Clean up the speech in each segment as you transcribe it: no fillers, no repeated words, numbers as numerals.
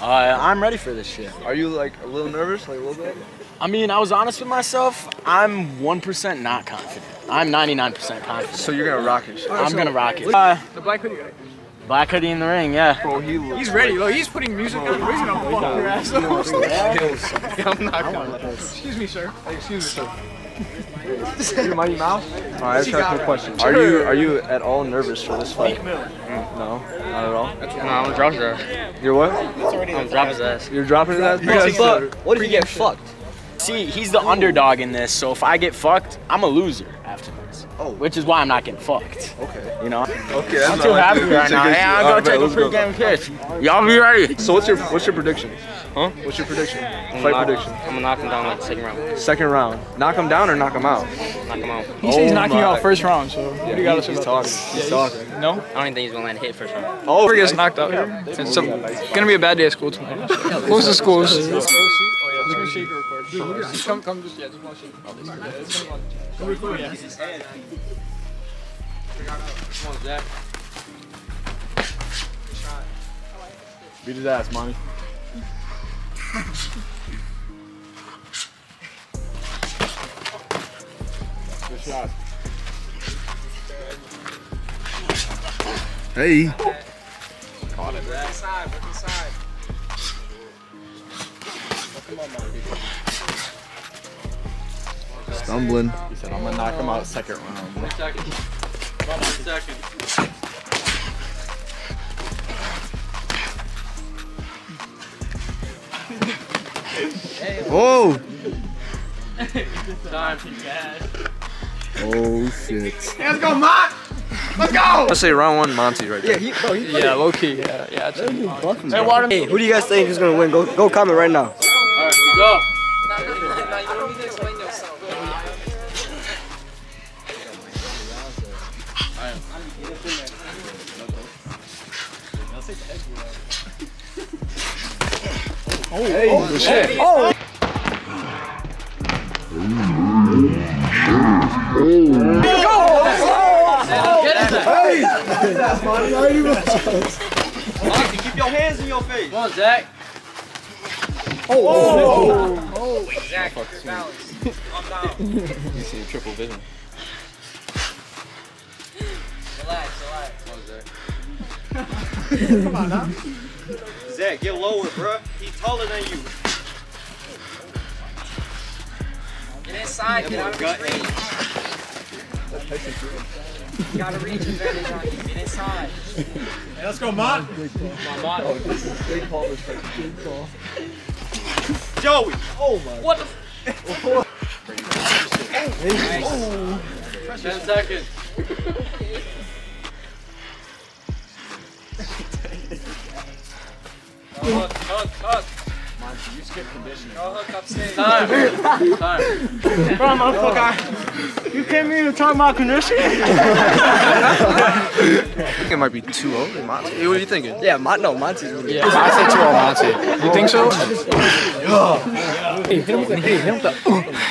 I'm ready for this shit. Are you like a little nervous, like a little bit? I mean, I was honest with myself. I'm 1% not confident. I'm 99% confident. So you're gonna rock it. Shit. I'm gonna rock it. The black hoodie guy. Black hoodie in the ring, yeah. Bro, he's ready. Look, he's putting music on. He's gonna fuck your ass up. I'm not gonna. Excuse me, sir. Excuse me, sir. Your Mighty Mouse? Alright, I have a quick question. Are you at all nervous for this fight? No, not at all. No, I'm gonna drop his ass. You're what? I'm dropping his ass. You're dropping his ass? What if you get fucked? See, he's the underdog in this, so if I get fucked, I'm a loser afterwards. Oh. Which is why I'm not getting fucked. Okay. You know? Okay, I'm too happy right now. Hey, I'll go take a pre-game kiss. Y'all be ready. So what's your prediction? Huh? What's your prediction? Fight prediction. I'm gonna knock him down like the second round. Second round. Knock him down or knock him out? Knock him out. He said he's knocking you out first round, so yeah, what do you got to say? He's talking. He's talking. No? I don't even think he's gonna land a hit first round. Oh, he gets knocked out. It's gonna be a bad day at school tonight. Close to schools. Come, just watch it. Come record, yeah. Come on, Zach. Beat his ass, Monty. Good shot. Hey. Caught it. Back side, back side. Come on, Marty. Stumbling. He said, I'm gonna knock him out second round. 1 second. About 1 second. Oh! Oh shit. Hey, let's go, Mont! Let's go! I say round one, Monty right there. Yeah, yeah, low key. Yeah. Hey, who do you guys think is gonna win? Go comment right now. Alright, go! Oh, hey, oh shit. Oh. Monty, keep your hands in your face. Come on, Zach. Oh, Zach, balance. I'm down. You see triple vision. Relax. Come on, Zach. Come on, now. Zach, get lower, bro. He's taller than you. Get inside, get out of the screen. You gotta reach advantage on you. Get inside. Hey, let's go, Mont. Come on, Mont. Big ball is like big ball. Joey! Oh my. What the f? Oh. Nice. Oh. 10 seconds. Hug. Monty, you skip conditioning. Go hook upstairs. Time. Bro, motherfucker. You came here to talk about conditioning? I think it might be 2-0. Monty. Hey, what are you thinking? Yeah, Monty's going to be. Yeah, I said 2-0 Monty. You think so? Hey, hit him with the...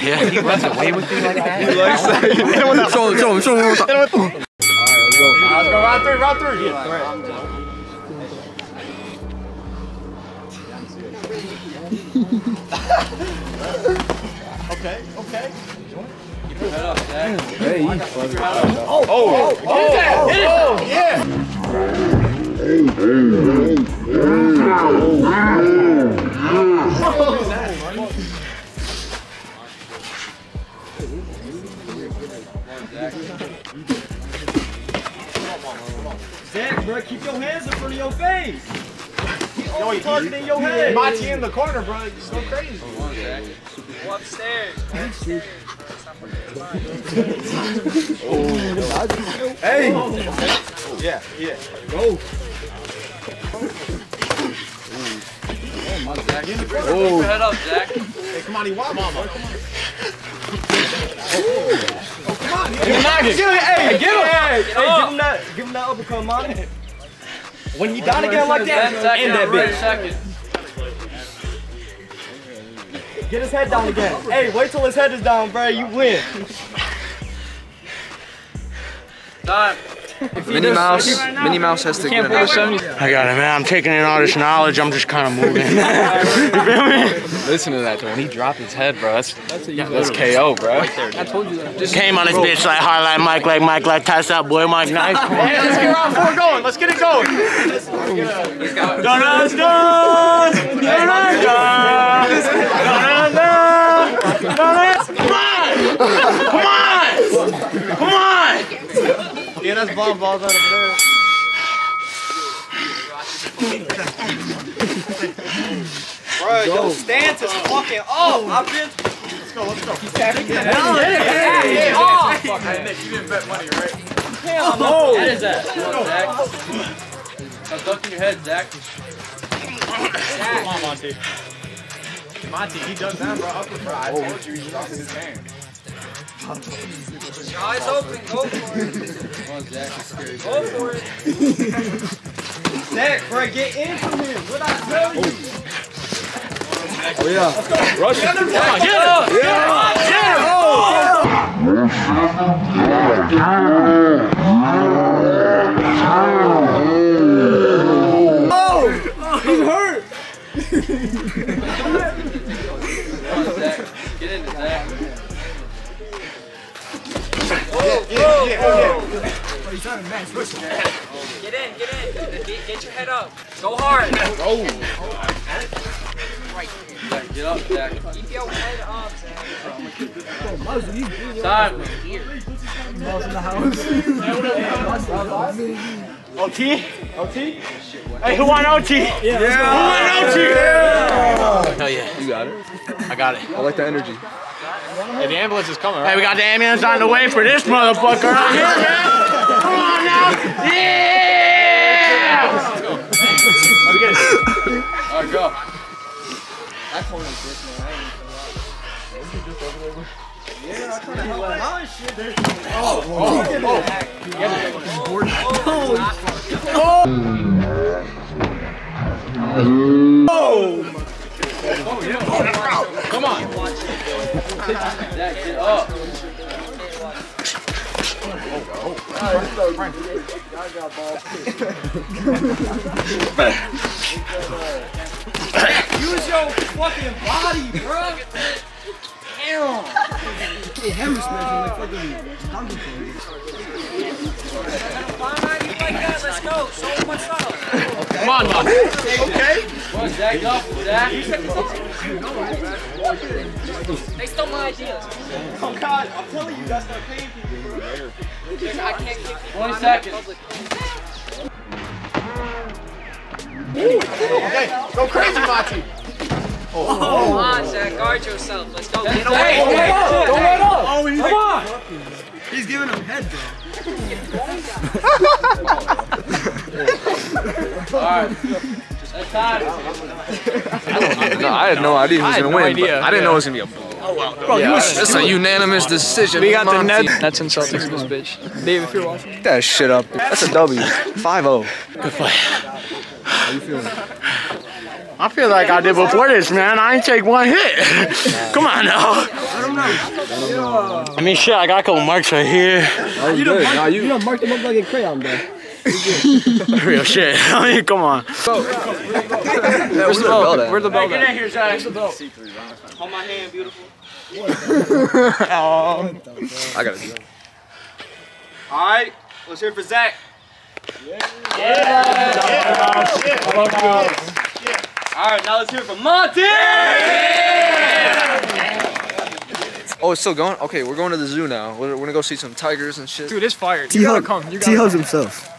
Yeah, he runs away with you like that. He likes that. Hit him with the... Show him. Alright, let's go. Let's go, round 3. Yeah, right. Okay. Keep your head up, Zach. Hey, you fucking Oh! Hit it! Yeah! Zach, bro, keep your hands in front of your face! Yo, he's targeting your head. Monty in the corner, bro. You're so crazy. Go upstairs. Hey. Yeah. Go. Come on, Zach. Oh. Head up, Zach. Hey, come on, he wobbled. Oh, come on. Hey, give him. Hey, give him that uppercut, Monty. When you down again like that, end that bitch. Get his head down again. Hey, wait till his head is down, bro. You win. Time. Minnie Mouse has to get it out. I got it, man. I'm taking in all this knowledge. I'm just kind of moving. You feel me? Listen to that, man. He dropped his head, bro. That's KO, bro. Right there, I told you that. Just came on this bitch like hard, like Mike, toss out, boy, Mike, nice. Hey, let's get round four going. Let's get it going. Come on! Yeah, that's bomb balls out of there. Bro, your stance is fucking up. I've been. Let's go. He's tapping it. Hey, fuck, Nick, you didn't bet money, right? Hell no. What is that? Zach. I'm ducking your head, Zach. Come on, Monty. Monty, he does that, bro. I told you he's dropping his hand. Your eyes open, go for it. Come on, Zach, it's scary. Go for it. Zach, bro, get in from him. What I tell you? Oh, yeah. Rush it. Come on, get up. Yeah. Oh, he's hurt. Come on, Zach. Get into Zach. Yeah. He's trying to match. Listen, get in. Get your head up. Go hard. Right here. Get up, Zach. Keep your head up, Zach. Time. Balls in the house. OT? Hey, who won OT? Yeah. Hell yeah. You got it. I got it. I like the energy. Hey, the ambulance is coming, right? Hey, we got the ambulance on the way for this motherfucker out here, man! Come on now! Yeah! Let's go. Let's get it. All right, go. I told him this, man. Yeah, I told him this. Oh! Come on! Zach, get up. Use your fucking body, bro. Damn. Hammer smash like fucking donkey like that. Let's go. So much up. Come on, man. Okay. Come on, Zach, up, Zach. They stole my ideas. Oh God, I'm telling you, that's not paying people. I can't kick people. 1 second. Okay, go crazy, Monty. Oh. Come on, Zach, guard yourself. Let's go. Get away. Hey, don't let up. Oh, he's come on. He's giving him head, though. All right. I had no idea who was going to win. But I didn't know it was going to be a blow. Oh, wow. Bro, yeah, that's a unanimous decision. We got the net. That's insulting to this bitch. Dave, if you're watching. Get that shit up. That's a W. 5-0. Good play. How you feeling? I feel like I did before this, man. I ain't take one hit. Come on, now. I mean, shit, I got a couple marks right here. That was good. Nah, you done marked them up like a crayon, bro. Real shit. I mean, come on. Where's the belt at? Where's the belt at? Hey, get in here, Zach. Hold my hand, beautiful. I gotta do it. Alright, let's hear it for Zach. Yeah. Alright, now let's hear it for Monty! Oh, it's still going? Okay, we're going to the zoo now. We're gonna go see some tigers and shit. Dude, it's fire. T-Hug himself.